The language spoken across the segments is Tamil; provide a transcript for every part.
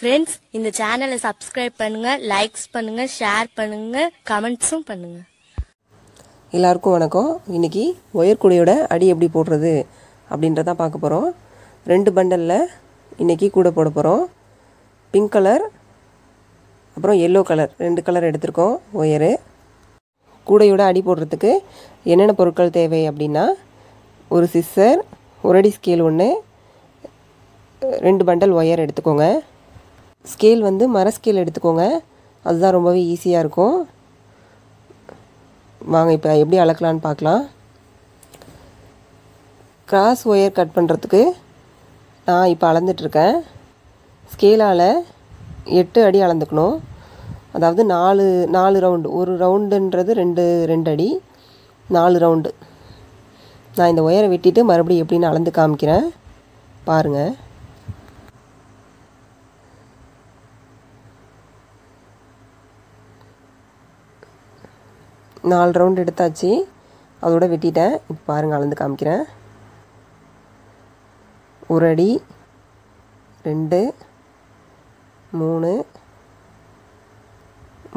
Friends, in the channel subscribe பண்ணுங்க, likes பண்ணுங்க, share பண்ணுங்க, comments பண்ணுங்க. எல்லாருக்கும் வணக்கம். இன்னைக்கு ஒயர் கூடையோட அடி எப்படி போடுறது அப்படின்றத பார்க்க போறோம். ரெண்டு பண்டல்ல இன்னைக்கு கூடை போட போறோம். பிங்க் கலர் அப்புறம் yellow கலர் ரெண்டு கலர் எடுத்துக்கோம் ஒயர். கூடையோட அடி போடுறதுக்கு என்னென்ன பொருட்கள் தேவை அப்படினா ஒரு சிசர், ஒரு அடி ஸ்கேல் ஒண்ணு, ரெண்டு பண்டல் ஒயர் எடுத்துக்கோங்க. ஸ்கேல் வந்து மர ஸ்கேல் எடுத்துக்கோங்க. அதுதான் ரொம்பவே ஈஸியா இருக்கும். வாங்க இப்போ எப்படி அளக்கலாம்னு பார்க்கலாம். கிராஸ் ஒயர் கட் பண்றதுக்கு நான் இப்போ அளந்துட்டு இருக்கேன். ஸ்கேலால 8 அடி அளந்துக்கணும். அதாவது 4 ரவுண்ட். ஒரு ரவுண்ட்ன்றது 2 அடி, 4 ரவுண்ட். நான் இந்த ஒயரை வெட்டிட்டு மறுபடியும் எப்படின்னு அளந்து காமிக்கிறேன் பாருங்க. நாலு ரவுண்ட் எடுத்தாச்சு, அதோட வெட்டிட்டேன். இப்போ பாருங்க அளந்து காமிக்கிறேன். ஒரு அடி, 2 3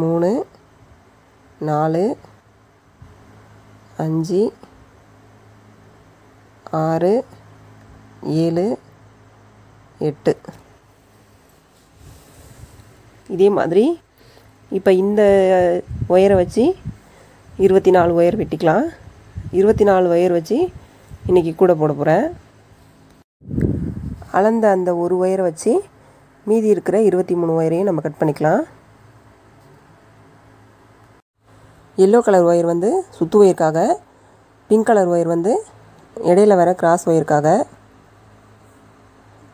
4 5 6 7 8. இதே மாதிரி இப்போ இந்த ஒயரை வச்சு 24 ஒயர் வெட்டிக்கலாம். 24 ஒயர் வச்சு இன்றைக்கி கூட போட போகிறேன். அளந்த அந்த ஒரு ஒயரை வச்சு மீதி இருக்கிற 23 ஒயரையும் நம்ம கட் பண்ணிக்கலாம். எல்லோ கலர் ஒயர் வந்து சுத்து ஒயருக்காக, பிங்க் கலர் ஒயர் வந்து இடையில் வர கிராஸ் ஒயருக்காக.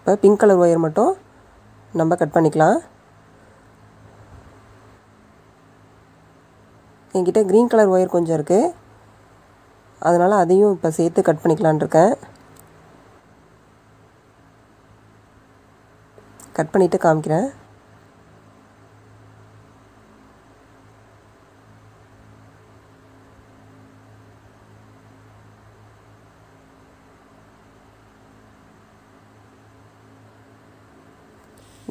இப்போ பிங்க் கலர் ஒயர் மட்டும் நம்ம கட் பண்ணிக்கலாம். என்கிட்ட க்ரீன் கலர் ஒயர் கொஞ்சம் இருக்குது, அதனால் அதையும் இப்போ சேர்த்து கட் பண்ணிக்கலான் இருக்கேன். கட் பண்ணிவிட்டு காமிக்கிறேன்.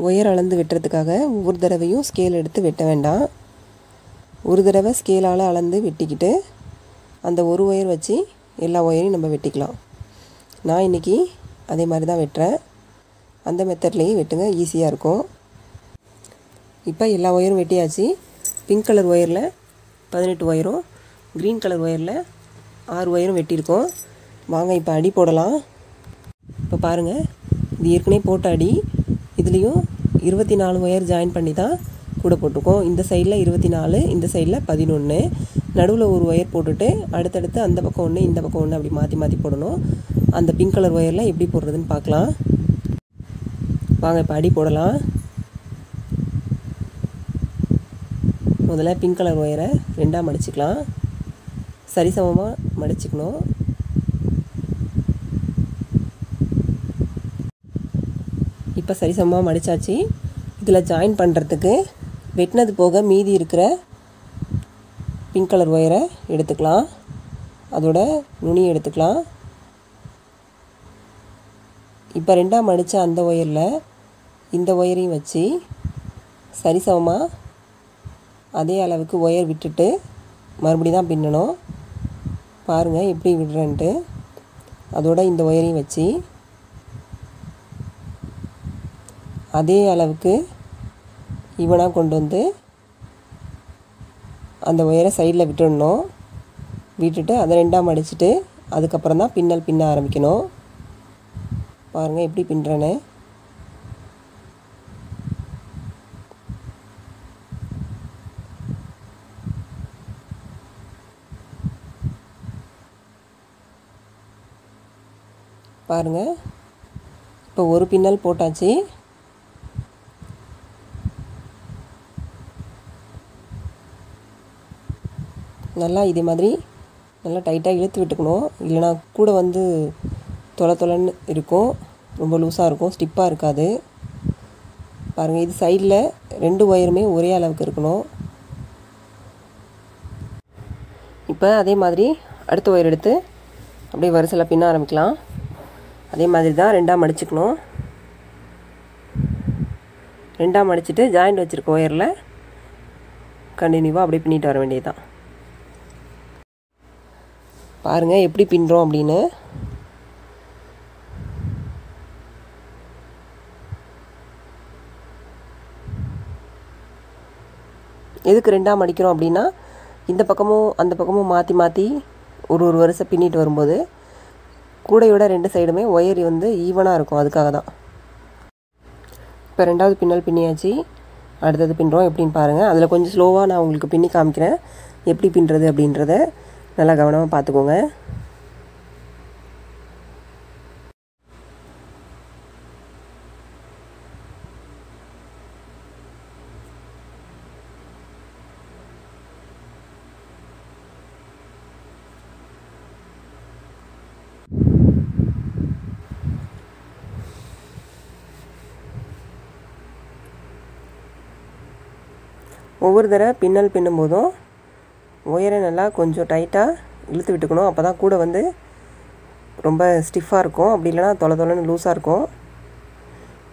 ஒயர் அளந்து வெட்டுறதுக்காக ஒவ்வொரு தடவையும் ஸ்கேல் எடுத்து வெட்ட வேண்டாம். ஒரு தடவை ஸ்கேலால் அளந்து வெட்டிக்கிட்டு அந்த ஒரு ஒயர் வச்சு எல்லா ஒயரையும் நம்ம வெட்டிக்கலாம். நான் இன்றைக்கி அதே மாதிரி தான் வெட்டுறேன். அந்த மெத்தட்லேயும் வெட்டுங்க, ஈஸியாக இருக்கும். இப்போ எல்லா ஒயரும் வெட்டியாச்சு. பிங்க் கலர் ஒயரில் 18 ஒயரும், க்ரீன் கலர் ஒயரில் 6 ஒயரும் வெட்டியிருக்கோம். வாங்க இப்போ அடி போடலாம். இப்போ பாருங்கள், இது ஏற்கனவே போட்ட அடி. இதுலேயும் 24 ஒயர் ஜாயின் பண்ணி தான் கூட போட்டிருக்கோம். இந்த சைடில் 24, இந்த சைடில் 11. நடுவில் ஒரு ஒயர் போட்டுட்டு அடுத்தடுத்து அந்த பக்கம் ஒன்று, இந்த பக்கம் ஒன்று அப்படி மாற்றி போடணும். அந்த பிங்க் கலர் ஒயரில் எப்படி போடுறதுன்னு பார்க்கலாம். வாங்க இப்போ அடி போடலாம். முதல்ல பிங்க் கலர் ஒயரை ரெண்டாக மடிச்சுக்கலாம். சரிசமமாக மடிச்சுக்கணும். இப்போ சரிசமமாக மடித்தாச்சு. இதில் ஜாயின் பண்ணுறதுக்கு வெட்டினது போக மீதி இருக்கிற பிங்க் கலர் ஒயரை எடுத்துக்கலாம். அதோட நுனி எடுத்துக்கலாம். இப்போ ரெண்டாக மடித்த அந்த ஒயரில் இந்த ஒயரையும் வச்சு சரிசமமாக அதே அளவுக்கு ஒயர் விட்டுட்டு மறுபடியும் தான் பின்னணும். பாருங்கள் எப்படி விடுறேன்ட்டு. அதோட இந்த ஒயரையும் வச்சு அதே அளவுக்கு ஈவனாக கொண்டு வந்து அந்த ஒயரை சைடில் விட்டுடணும். விட்டுட்டு அதை ரெண்டாக மடிச்சுட்டு அதுக்கப்புறம் தான் பின்னல் பின்ன ஆரம்பிக்கணும். பாருங்கள் எப்படி பின்னுறேன்னு. பாருங்கள் இப்போ ஒரு பின்னல் போட்டாச்சு. நல்லா இதே மாதிரி நல்லா டைட்டாக இழுத்து விட்டுக்கணும். இல்லைனா கூட வந்து தொலைன்னு இருக்கும், ரொம்ப லூஸாக இருக்கும், ஸ்டிப்பாக இருக்காது. பாருங்கள் இது சைடில் ரெண்டு ஒயருமே ஒரே அளவுக்கு இருக்கணும். இப்போ அதே மாதிரி அடுத்த ஒயர் எடுத்து அப்படியே வரிசையில் பின்ன ஆரம்பிக்கலாம். அதே மாதிரி தான் ரெண்டாக மடிச்சுக்கணும். ரெண்டாம் அடிச்சுட்டு ஜாயிண்ட் வச்சுருக்க ஒயரில் கண்டினியூவாக அப்படியே பின்னிட்டு வர வேண்டியது தான். பாருங்கள் எப்படி பின்னுறோம் அப்படின்னு. எதுக்கு ரெண்டாம் அடிக்கிறோம் அப்படின்னா, இந்த பக்கமும் அந்த பக்கமும் மாற்றி மாற்றி ஒரு ஒரு வரிசை பின்னிட்டு வரும்போது கூடையோட ரெண்டு சைடுமே ஒயர் வந்து ஈவனாக இருக்கும், அதுக்காக தான். இப்போ ரெண்டாவது பின்னல் பின்னியாச்சு. அடுத்தது பின்னுறோம் எப்படின்னு பாருங்கள். அதில் கொஞ்சம் ஸ்லோவாக நான் உங்களுக்கு பின்னி காமிக்கிறேன் எப்படி பின்னுறது அப்படின்றத, நல்லா கவனமாக பார்த்துக்கோங்க. ஒவ்வொரு தடவை பின்னல் பின்னும்போதும் ஒயரை நல்லா கொஞ்சம் டைட்டாக இழுத்து விட்டுக்கணும். அப்போ தான் கூட வந்து ரொம்ப ஸ்டிஃபாக இருக்கும், அப்படி இல்லைனா தொலை தொலைன்னு லூஸாக இருக்கும்.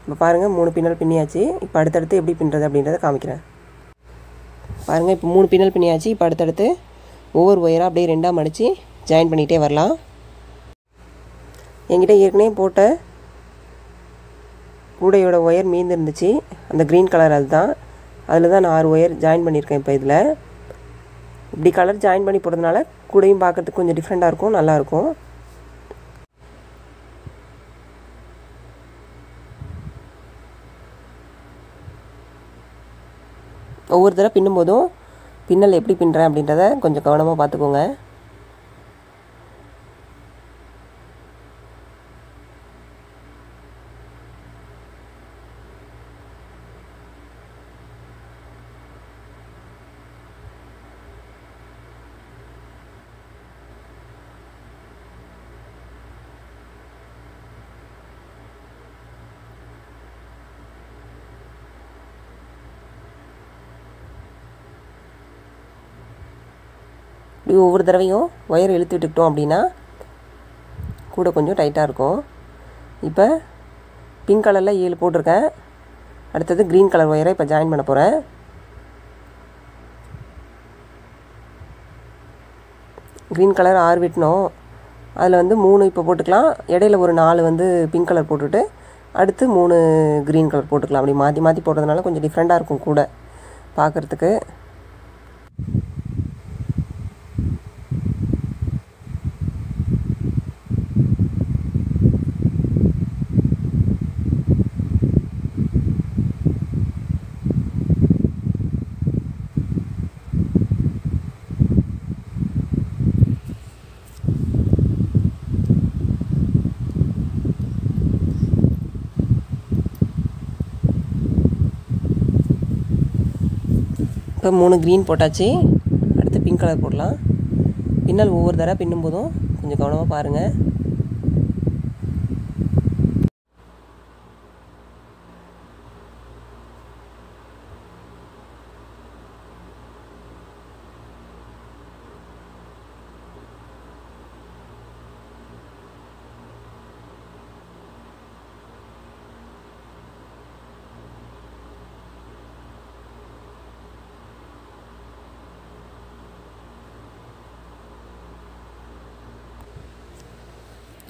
இப்போ பாருங்கள், 3 பின்னல் பின்னியாச்சு. இப்போ அடுத்தடுத்து எப்படி பின்னுறது அப்படின்றத காமிக்கிறேன். பாருங்கள், இப்போ 3 பின்னல் பின்னியாச்சு. இப்போ அடுத்தடுத்து ஒவ்வொரு ஒயராக அப்படியே ரெண்டாக மடித்து ஜாயின் பண்ணிகிட்டே வரலாம். என்கிட்ட ஏற்கனவே போட்ட கூடையோட ஒயர் மீந்து இருந்துச்சு, அந்த க்ரீன் கலர், அதுதான். அதில் தான் நான் 6 ஒயர் ஜாயின் பண்ணியிருக்கேன். இப்போ இதில் இப்படி கலர் ஜாயின் பண்ணி போடுறதுனால கூடையும் பார்க்குறதுக்கு கொஞ்சம் டிஃப்ரெண்ட்டாக இருக்கும், நல்லாயிருக்கும். ஒவ்வொரு தடவை பின்னும்போதும் பின்னல் எப்படி பின்னுறேன் அப்படின்றத கொஞ்சம் கவனமாக பார்த்துக்கோங்க. இப்படி ஒவ்வொரு தடவையும் ஒயர் இழுத்து விட்டுக்கிட்டோம் அப்படின்னா கூட கொஞ்சம் டைட்டாக இருக்கும். இப்போ பிங்க் கலரில் 7 போட்டிருக்கேன். அடுத்தது க்ரீன் கலர் ஒயரை இப்போ ஜாயின் பண்ண போகிறேன். க்ரீன் கலர் 6 வெட்டினோம், அதில் வந்து 3 இப்போ போட்டுக்கலாம். இடையில ஒரு 4 வந்து பிங்க் கலர் போட்டுவிட்டு அடுத்து 3 க்ரீன் கலர் போட்டுக்கலாம். அப்படி மாற்றி மாற்றி போடுறதுனால கொஞ்சம் டிஃப்ரெண்ட்டாக இருக்கும் கூட பார்க்குறதுக்கு. இப்போ 3 க்ரீன் போட்டாச்சு. அடுத்து பிங்க் கலர் போடலாம். பின்னல் ஒவ்வொரு தடவை பின்னும்போதும் கொஞ்சம் கவனமாக பாருங்கள்.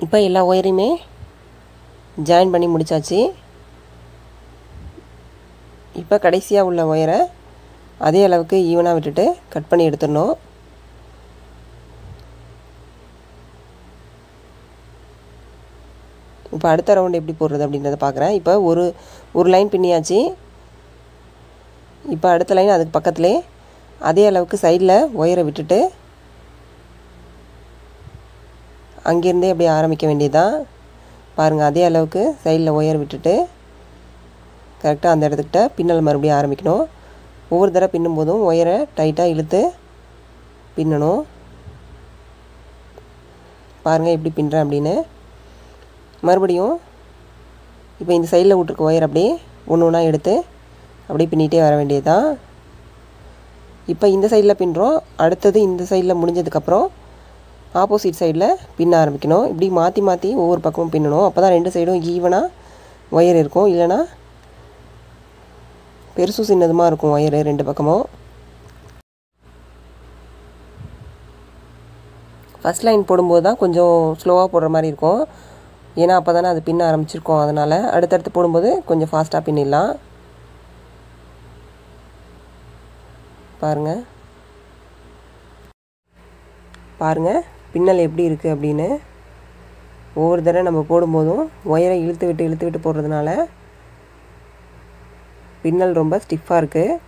இப்போ எல்லா ஒயரையுமே ஜாயின் பண்ணி முடித்தாச்சு. இப்போ கடைசியாக உள்ள ஒயரை அதே அளவுக்கு ஈவனாக விட்டுட்டு கட் பண்ணி எடுத்துடணும். இப்போ அடுத்த ரவுண்டு எப்படி போடுறது அப்படின்றத பார்க்குறேன். இப்போ ஒரு லைன் பின்னியாச்சு. இப்போ அடுத்த லைன் அதுக்கு பக்கத்துலேயே அதே அளவுக்கு சைடில் ஒயரை விட்டுட்டு அங்கேருந்தே அப்படியே ஆரம்பிக்க வேண்டியதுதான். பாருங்கள், அதே அளவுக்கு சைடில் ஒயர் விட்டுட்டு கரெக்டாக அந்த இடத்துக்கிட்ட பின்னல் மறுபடியும் ஆரம்பிக்கணும். ஒவ்வொரு தடவை பின்னும்போதும் ஒயரை டைட்டாக இழுத்து பின்னணும். பாருங்கள் எப்படி பின்னுறேன் அப்படின்னு. மறுபடியும் இப்போ இந்த சைடில் விட்டுருக்க ஒயர் அப்படியே ஒன்று ஒன்றா எடுத்து அப்படியே பின்னிகிட்டே வர வேண்டியது தான். இப்போ இந்த சைடில் பின்னுறோம். அடுத்தது இந்த சைடில் முடிஞ்சதுக்கப்புறம் ஆப்போசிட் சைடில் பின்ன ஆரம்பிக்கணும். இப்படி மாற்றி மாற்றி ஒவ்வொரு பக்கமும் பின்னணும். அப்போ தான் ரெண்டு சைடும் ஈவனாக ஒயர் இருக்கும், இல்லைனா பெருசு சின்னதுமாக இருக்கும் ஒயரு ரெண்டு பக்கமும். ஃபஸ்ட் லைன் போடும்போது தான் கொஞ்சம் ஸ்லோவாக போடுற மாதிரி இருக்கும், ஏன்னா அப்போ தானே அது பின்ன ஆரம்பிச்சிருக்கோம். அதனால் அடுத்தடுத்து போடும்போது கொஞ்சம் ஃபாஸ்ட்டாக பின்னிடலாம். பாருங்கள் பாருங்கள் பின்னல் எப்படி இருக்குது அப்படின்னு. ஒவ்வொரு தடவை நம்ம போடும்போதும் ஒயரை இழுத்து விட்டு போடுறதுனால பின்னல் ரொம்ப ஸ்டிஃபாக இருக்குது.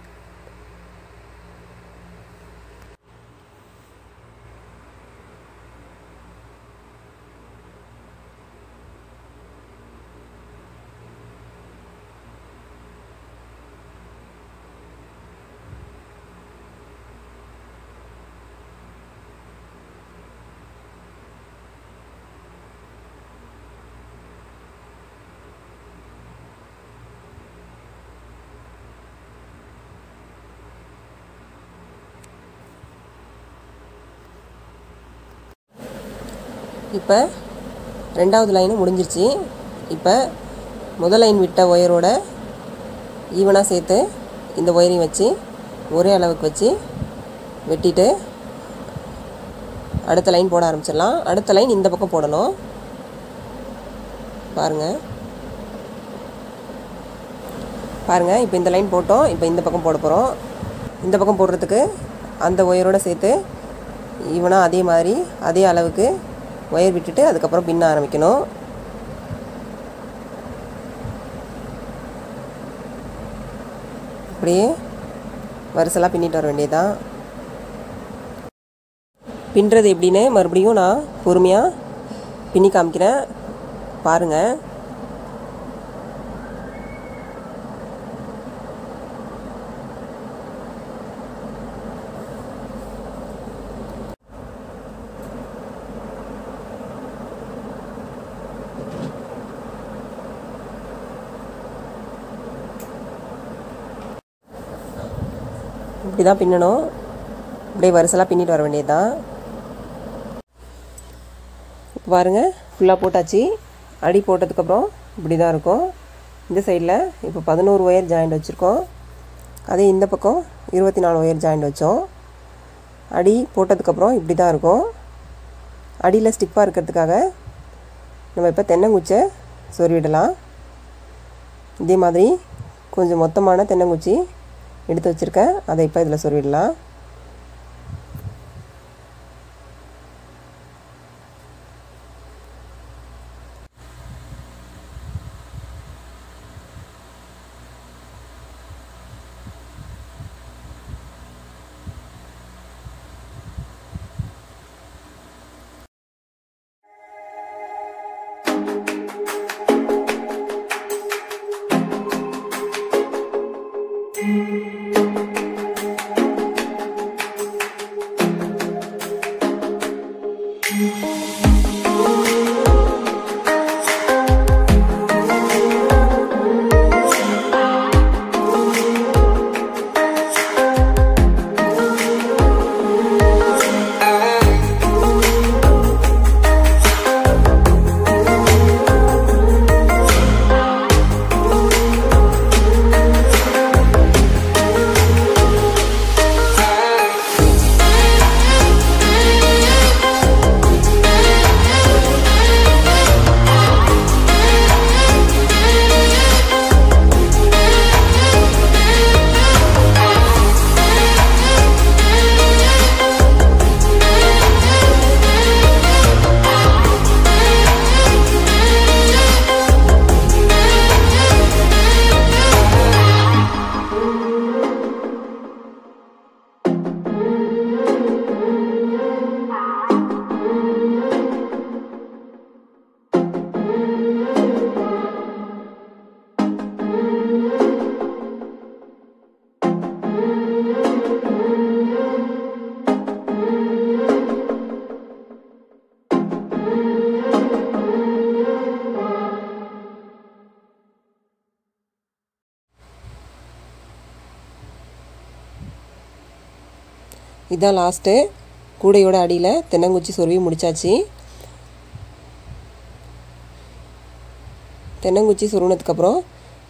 இப்போ ரெண்டாவது லைனும் முடிஞ்சிருச்சு. இப்போ முதல் லைன் விட்ட ஒயரோட ஈவனாக சேர்த்து இந்த ஒயரையும் வச்சு ஒரே அளவுக்கு வச்சு வெட்டிட்டு அடுத்த லைன் போட ஆரம்பிச்சிடலாம். அடுத்த லைன் இந்த பக்கம் போடணும். பாருங்கள் இப்போ இந்த லைன் போட்டோம். இப்போ இந்த பக்கம் போட போகிறோம். இந்த பக்கம் போடுறதுக்கு அந்த ஒயரோட சேர்த்து ஈவனாக அதே மாதிரி அதே அளவுக்கு ஒயர் விட்டுட்டு அதுக்கப்புறம் பின்ன ஆரம்பிக்கணும். அப்படியே வரிசலாக பின்னிட்டு வர வேண்டியதுதான். பின்னுறது எப்படின்னு மறுபடியும் நான் பொறுமையாக பின்னி காமிக்கிறேன். பாருங்கள் இப்படி தான் பின்னணும். அப்படியே வரிசலாக பின்னிட்டு வர வேண்டியது தான். இப்போ பாருங்கள் ஃபுல்லாக போட்டாச்சு. அடி போட்டதுக்கப்புறம் இப்படி தான் இருக்கும். இந்த சைடில் இப்போ 11 ஒயர் ஜாயிண்ட் வச்சுருக்கோம். அதே இந்த பக்கம் 24 ஒயர் ஜாயிண்ட் வச்சோம். அடி போட்டதுக்கப்புறம் இப்படி தான் இருக்கும். அடியில் ஸ்டிப்பாக இருக்கிறதுக்காக நம்ம இப்போ தென்னங்குச்சை சொருவிடலாம். இதே மாதிரி கொஞ்சம் மொத்தமான தென்னங்குச்சி எடுத்து வச்சுருக்கேன். அதை இப்போ இதில் சொருவிடலாம். இதான் லாஸ்ட்டு. கூடையோட அடியில் தென்னங்குச்சி சொருவி முடித்தாச்சு. தென்னங்குச்சி சொருவினதுக்கப்புறம்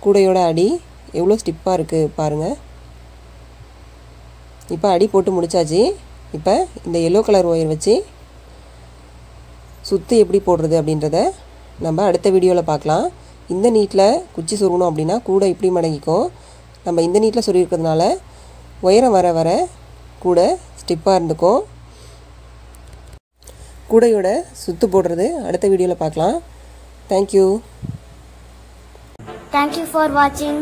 கூடையோட அடி எவ்வளோ ஸ்டிப்பாக இருக்குது பாருங்கள். இப்போ அடி போட்டு முடிச்சாச்சு. இப்போ இந்த எல்லோ கலர் ஒயர் வச்சு சுற்றி எப்படி போடுறது அப்படின்றத நம்ம அடுத்த வீடியோவில் பார்க்கலாம். இந்த நீட்டில் குச்சி சொருகணும் அப்படின்னா கூட இப்படி மடங்கிக்கும். நம்ம இந்த நீட்டில் சொருகிறதுனால ஒயரம் வர வர கூட ஸ்டிப்பாக இருந்துக்கும். கூடையோட சுற்று போடுறது அடுத்த வீடியோவில் பார்க்கலாம். Thank you. Thank you for watching.